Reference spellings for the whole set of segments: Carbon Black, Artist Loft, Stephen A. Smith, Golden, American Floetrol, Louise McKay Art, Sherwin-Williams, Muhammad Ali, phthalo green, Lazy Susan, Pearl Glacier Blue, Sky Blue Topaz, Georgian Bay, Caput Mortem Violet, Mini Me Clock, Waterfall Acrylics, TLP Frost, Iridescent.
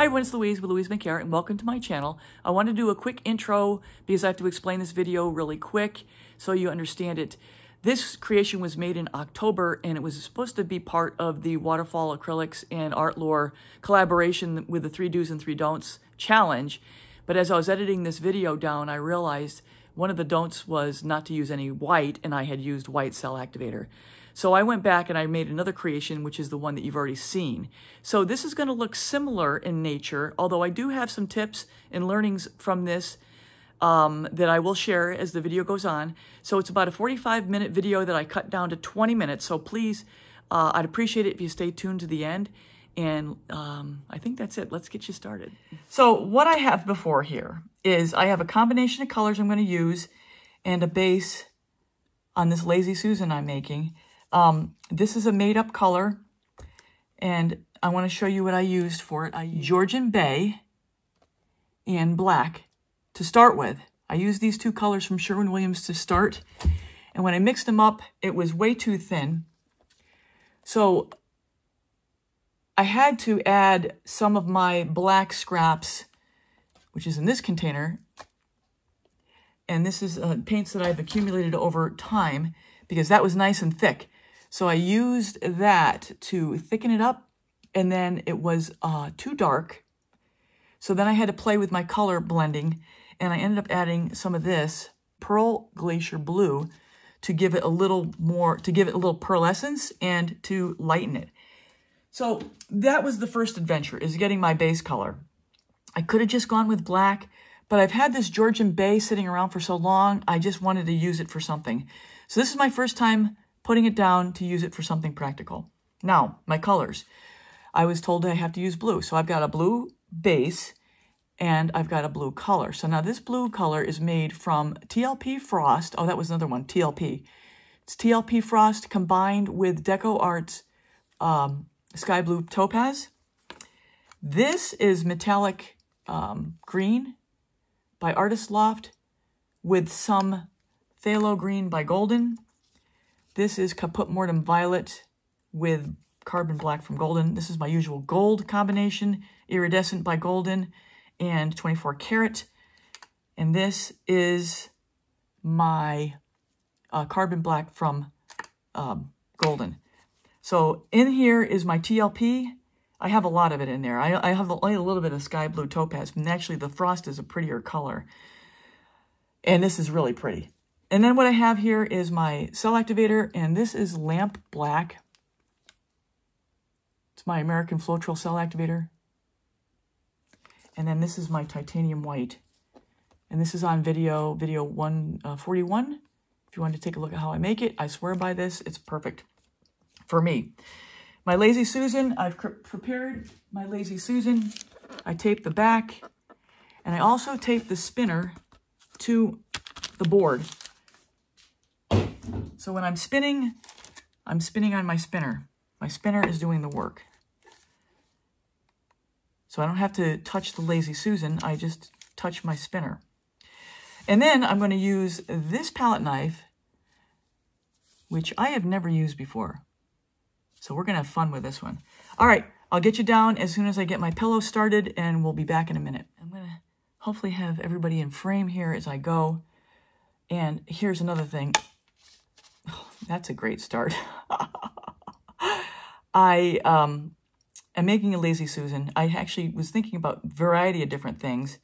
Hi everyone, it's Louise with Louise McKay Art, and welcome to my channel. I want to do a quick intro because I have to explain this video really quick so you understand it. This creation was made in October and it was supposed to be part of the Waterfall Acrylics and Art Lore collaboration with the 3 Do's and 3 Don'ts challenge. But as I was editing this video down, I realized one of the don'ts was not to use any white, and I had used white cell activator. So I went back and I made another creation, which is the one that you've already seen. So this is going to look similar in nature, although I do have some tips and learnings from this that I will share as the video goes on. So it's about a 45-minute video that I cut down to 20 minutes. So please, I'd appreciate it if you stay tuned to the end. And I think that's it. Let's get you started. So what I have before here is I have a combination of colors I'm going to use and a base on this Lazy Susan I'm making. This is a made-up color, and I want to show you what I used for it. I used Georgian Bay and black to start with. I used these two colors from Sherwin-Williams to start, and when I mixed them up, it was way too thin. So I had to add some of my black scraps, which is in this container, and this is paints that I've accumulated over time because that was nice and thick. So I used that to thicken it up, and then it was too dark. So then I had to play with my color blending, and I ended up adding some of this Pearl Glacier Blue to give it a little more, to give it a little pearlescence and to lighten it. So that was the first adventure, is getting my base color. I could have just gone with black, but I've had this Georgian Bay sitting around for so long, I just wanted to use it for something. So this is my first time putting it down to use it for something practical. Now, my colors. I was told I have to use blue. So I've got a blue base and I've got a blue color. So now this blue color is made from TLP Frost. Oh, that was another one, TLP. It's TLP Frost combined with Deco Art's Sky Blue Topaz. This is metallic green by Artist Loft with some phthalo green by Golden. This is Caput Mortem Violet with Carbon Black from Golden. This is my usual gold combination, Iridescent by Golden and 24 karat. And this is my Carbon Black from Golden. So in here is my TLP. I have a lot of it in there. I have only a little bit of Sky Blue Topaz, and actually the Frost is a prettier color. And this is really pretty. And then what I have here is my cell activator, and this is Lamp Black. It's my American Floetrol cell activator. And then this is my Titanium White. And this is on video 141. If you want to take a look at how I make it, I swear by this, it's perfect. For me, my Lazy Susan, I've prepared my Lazy Susan. I taped the back, and I also taped the spinner to the board. So when I'm spinning on my spinner. My spinner is doing the work. So I don't have to touch the Lazy Susan, I just touch my spinner. And then I'm going to use this palette knife, which I have never used before. So we're going to have fun with this one. All right, I'll get you down as soon as I get my pillow started, and we'll be back in a minute. I'm going to hopefully have everybody in frame here as I go. And here's another thing. Oh, that's a great start. I am making a Lazy Susan. I actually was thinking about a variety of different things,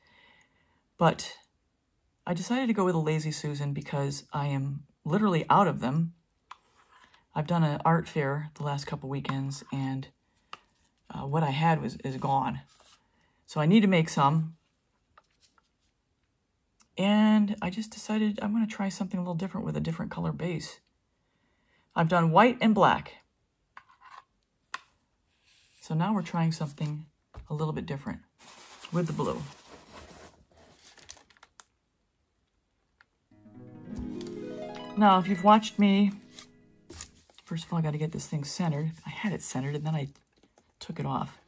but I decided to go with a Lazy Susan because I am literally out of them. I've done an art fair the last couple weekends, and what I had is gone. So I need to make some. And I just decided I'm going to try something a little different with a different color base. I've done white and black. So now we're trying something a little bit different with the blue. Now, if you've watched me, first of all, I got to get this thing centered. I had it centered, and then I took it off.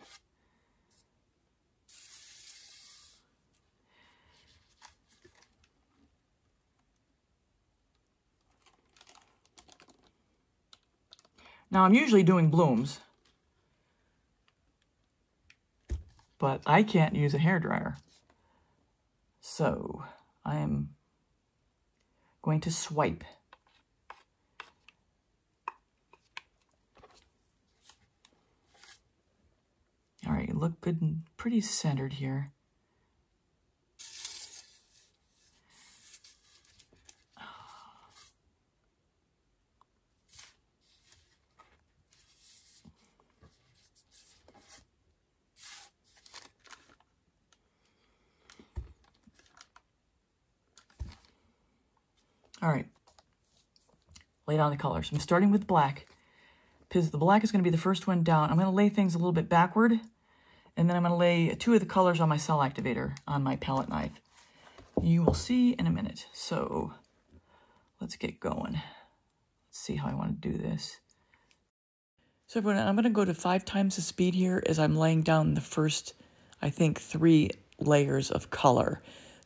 Now, I'm usually doing blooms, but I can't use a hairdryer. So I am going to swipe. All right, you look good and pretty centered here. All right, lay down the colors. I'm starting with black because the black is going to be the first one down. I'm going to lay things a little bit backward, and then I'm going to lay two of the colors on my cell activator on my palette knife. You will see in a minute. So let's get going. Let's see how I want to do this. So everyone, I'm going to go to 5 times the speed here as I'm laying down the first, I think, 3 layers of color.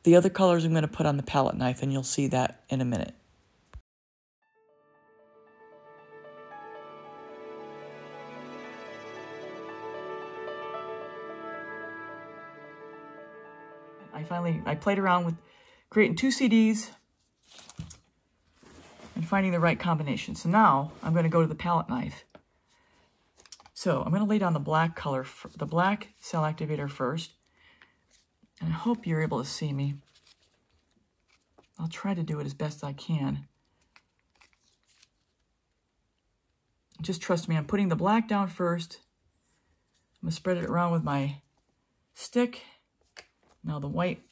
The other colors I'm going to put on the palette knife, and you'll see that in a minute. I played around with creating 2 CDs and finding the right combination. So now I'm going to go to the palette knife. So I'm going to lay down the black color, the black cell activator first. And I hope you're able to see me. I'll try to do it as best I can. Just trust me, I'm putting the black down first. I'm gonna spread it around with my stick. Now the white.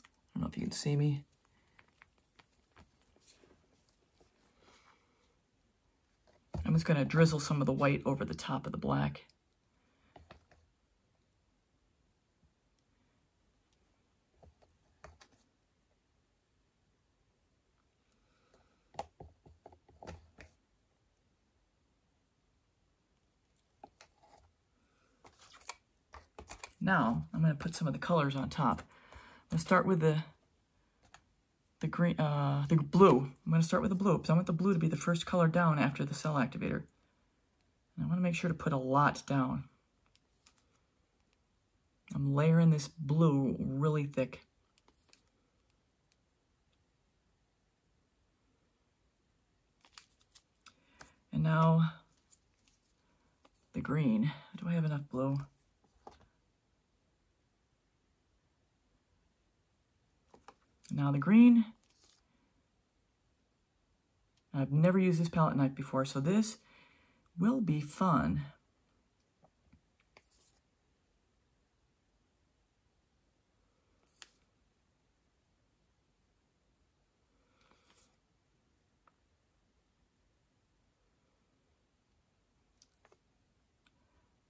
I don't know if you can see me. I'm just gonna drizzle some of the white over the top of the black. Now, I'm going to put some of the colors on top. I'm going to start with the green, the blue. I'm going to start with the blue because I want the blue to be the first color down after the cell activator. And I want to make sure to put a lot down. I'm layering this blue really thick. And now, the green. Do I have enough blue? Now the green. I've never used this palette knife before, so this will be fun.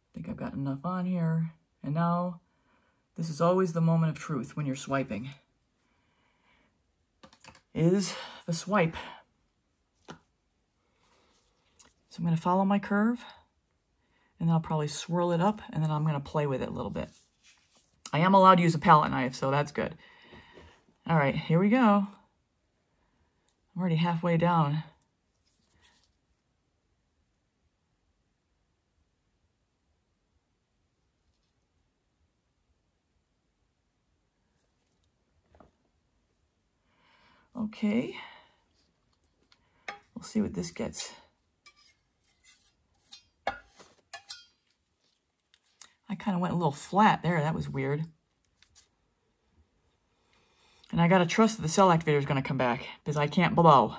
I think I've got enough on here. And now, this is always the moment of truth when you're swiping. Is the swipe. So I'm going to follow my curve, and then I'll probably swirl it up, and then I'm going to play with it a little bit. I am allowed to use a palette knife, so that's good. All right, here we go. I'm already halfway down. Okay, we'll see what this gets. I kind of went a little flat there. That was weird. And I got to trust that the cell activator is going to come back because I can't blow.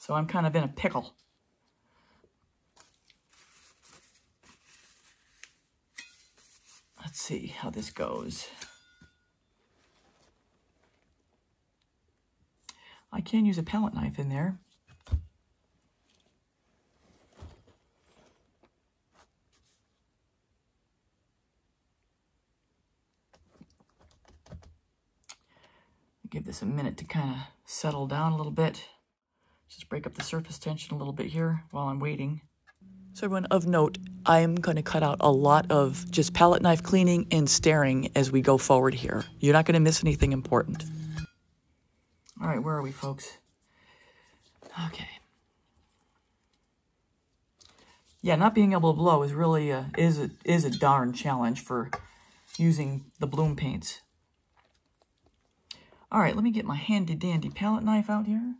So I'm kind of in a pickle. Let's see how this goes. I can use a palette knife in there. Give this a minute to kind of settle down a little bit. Just break up the surface tension a little bit here while I'm waiting. So everyone, of note, I am going to cut out a lot of just palette knife cleaning and staring as we go forward here. You're not going to miss anything important. All right, where are we, folks? Okay. yeah, not being able to blow is really is a darn challenge for using the bloom paints. All right, let me get my handy dandy palette knife out here.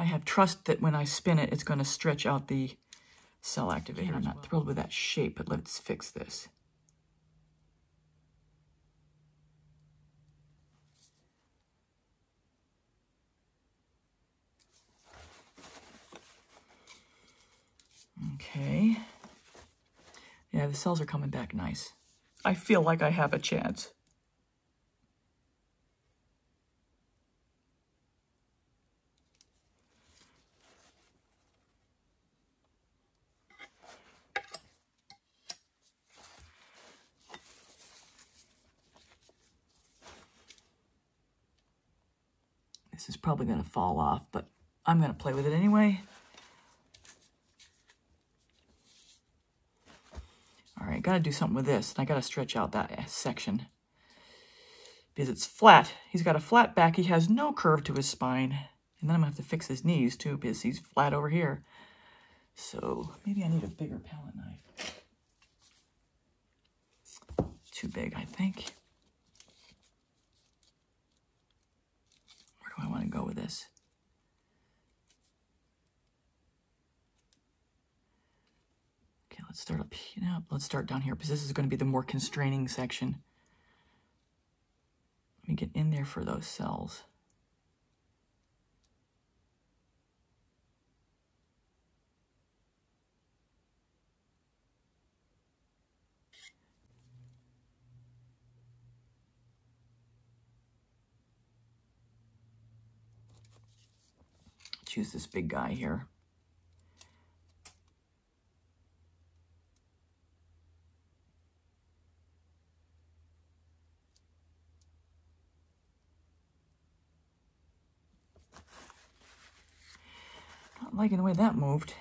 I have trust that when I spin it, it's going to stretch out the cell activator. I'm not thrilled with that shape, but let's fix this. Okay. Yeah, the cells are coming back nice. I feel like I have a chance. This is probably going to fall off, but I'm going to play with it anyway. All right, got to do something with this, and I got to stretch out that section because it's flat. He's got a flat back. He has no curve to his spine, and then I'm going to have to fix his knees too because he's flat over here. So maybe I need a bigger palette knife. Too big, I think. I want to go with this. Okay, let's start up here. No, let's start down here because this is going to be the more constraining section. Let me get in there for those cells. Choose this big guy here. Not liking the way that moved.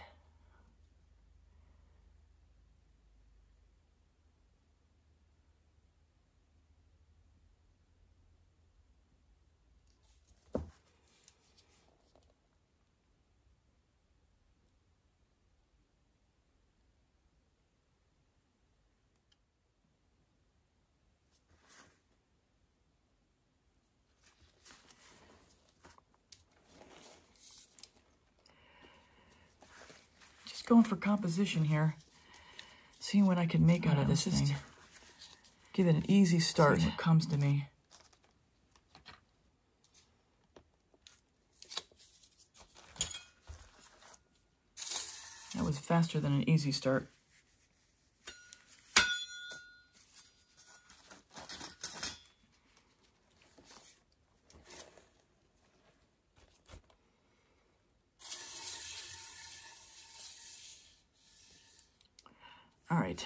Going for composition here, seeing what I can make out of this thing. Give it an easy start. What comes to me. That was faster than an easy start.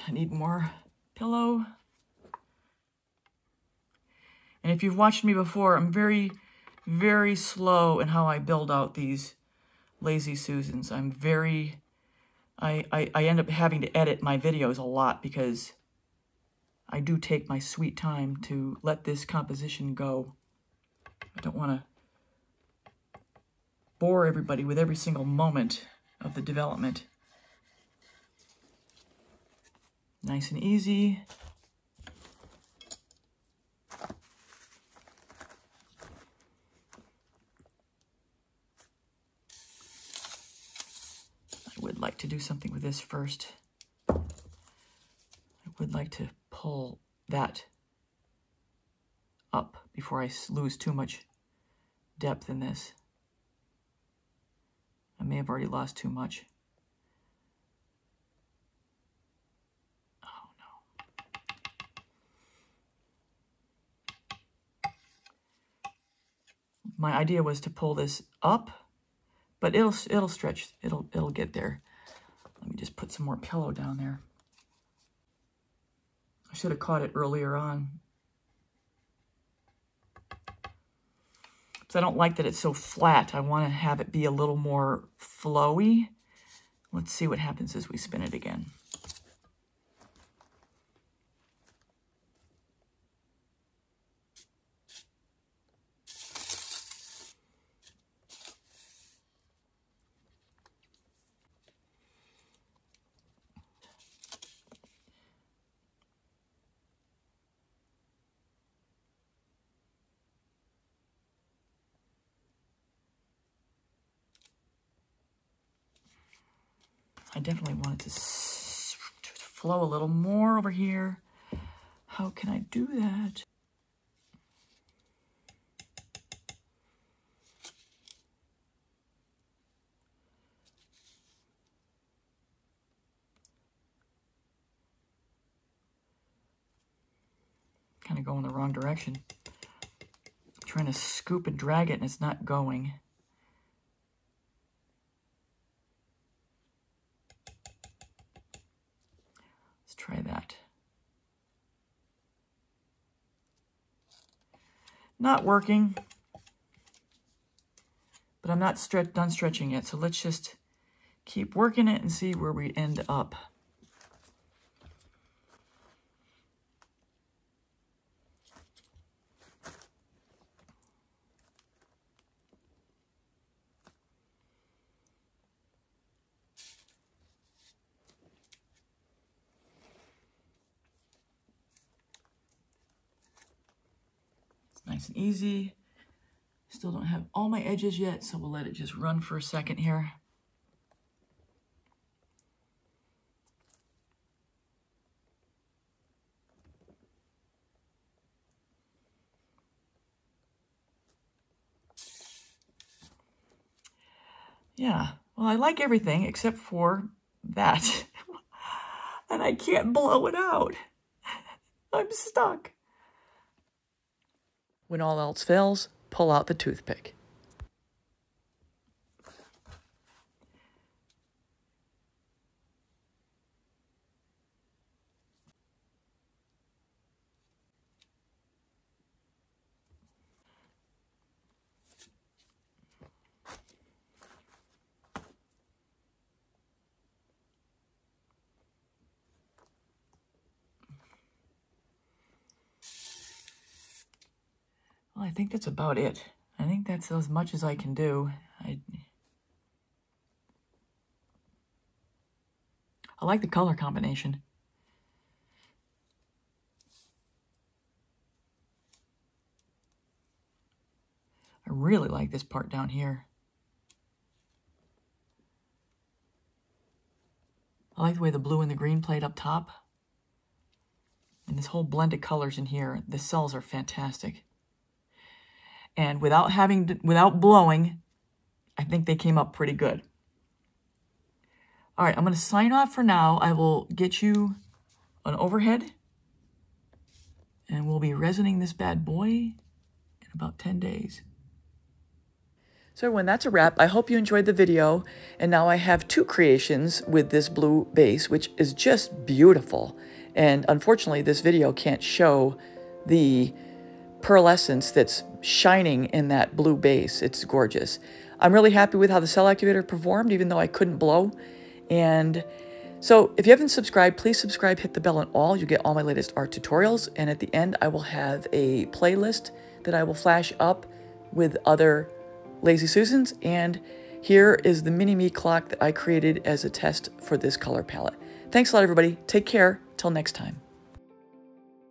I need more pillow. And if you've watched me before, I'm very, very slow in how I build out these Lazy Susans. I'm very, I end up having to edit my videos a lot because I do take my sweet time to let this composition go. I don't want to bore everybody with every single moment of the development. Nice and easy. I would like to do something with this first. I would like to pull that up before I lose too much depth in this. I may have already lost too much. My idea was to pull this up, but it'll stretch. It'll get there. Let me just put some more pillow down there. I should have caught it earlier on. because I don't like that it's so flat. I want to have it be a little more flowy. Let's see what happens as we spin it again. I definitely want it to flow a little more over here. How can I do that? Kind of going the wrong direction. I'm trying to scoop and drag it and it's not going. Try that. Not working, but I'm not done stretching yet, so let's just keep working it and see where we end up. Nice and easy. Still don't have all my edges yet, so we'll let it just run for a second here. Yeah, well, I like everything except for that. And I can't blow it out. I'm stuck. When all else fails, pull out the toothpick. I think that's about it. I think that's as much as I can do. I like the color combination. I really like this part down here. I like the way the blue and the green played up top. And this whole blend of colors in here, the cells are fantastic. And without blowing, I think they came up pretty good. All right, I'm going to sign off for now. I will get you an overhead, and we'll be resining this bad boy in about 10 days. So everyone, that's a wrap. I hope you enjoyed the video. And now I have two creations with this blue base, which is just beautiful. And unfortunately, this video can't show the pearlescence that's shining in that blue base. It's gorgeous. I'm really happy with how the cell activator performed, even though I couldn't blow. And so if you haven't subscribed, please subscribe, hit the bell and all. You get all my latest art tutorials. And at the end, I will have a playlist that I will flash up with other Lazy Susans. And here is the mini me clock that I created as a test for this color palette. Thanks a lot, everybody. Take care. Till next time.